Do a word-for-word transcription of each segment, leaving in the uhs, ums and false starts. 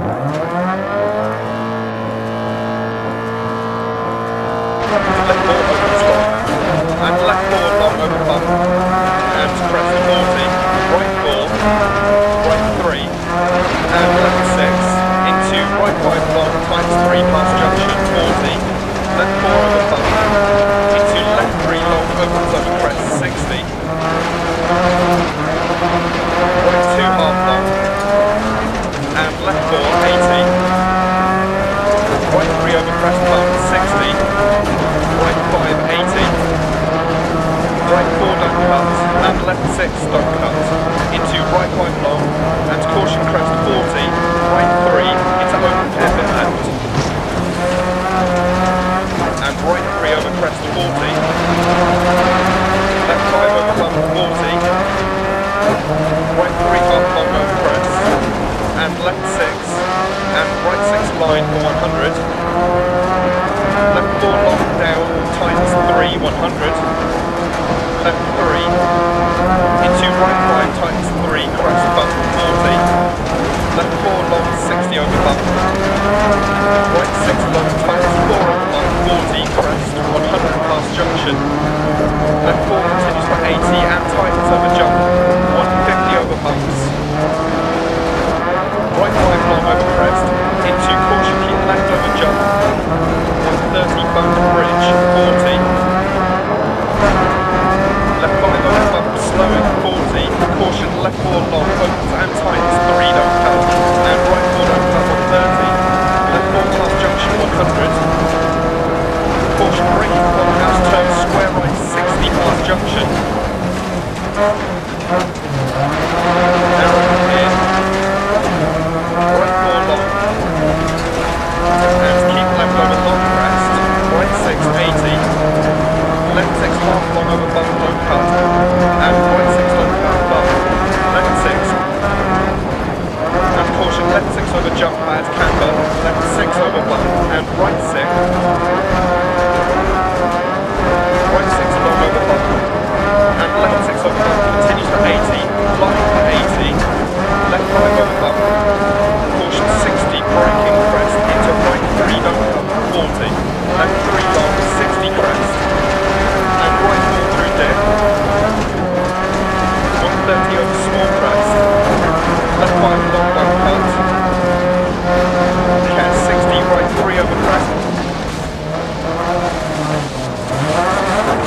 Left forward open stop. And left forward long over bump. And press the forty. Right four. Right three. And left six. Into right five long times three past junction forty. Left four over bump. Into left three long opens over crest sixty. Right two half long. And left four eighty. Right three over crest bump sixty. Right four don't cut, and left six don't cut, into right five long, and caution crest forty, right three, into open hairpin left, and right three over crest forty, left five over bump forty, right three half long over crest, and left six, and right six line for one hundred, left four long down, times three one hundred, left three, into right five times three, crest bump forty, left four long sixty over bump, right six long times four over bump forty, crest one hundred past junction, left four continues for eighty and tightens over jump, one fifty over bumps, right five long over crest, into caution keep left over jump, one thirty bump bridge, forty, left five over bump, slow in forty, caution left four long, opens and tightens, three don't cut, and right four don't cut on thirty, left four past junction one hundred, caution braking long house turn, square right sixty past junction, now in, right four long, and keep left over long crest, right six eighty, left six long, long over bump, low cut, and right six long cut bump, left six, and caution left six over jump pad camber, left six over bump, and right six, right six long over bump, and left six over bump, continues for eighty, flying for eighty, left five over bump, caution sixty, braking crest, into right three long forty, left three long sixty crest, right four through depth, one thirty over small crest, left five long one cut, cat sixty right three over crest,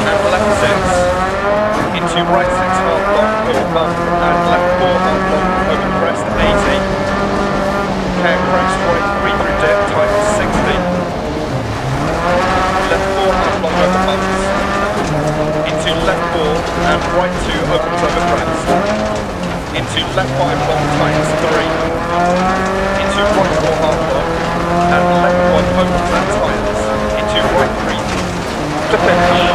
and left six, into right six half long over bump, and left four half long over crest eighty, cat crest right three through depth tight sixty, left four half long over bumps, into left four and right two opens over crest, into left five long times three, into right four half long, and left one opens and tightens, into right three, to finish.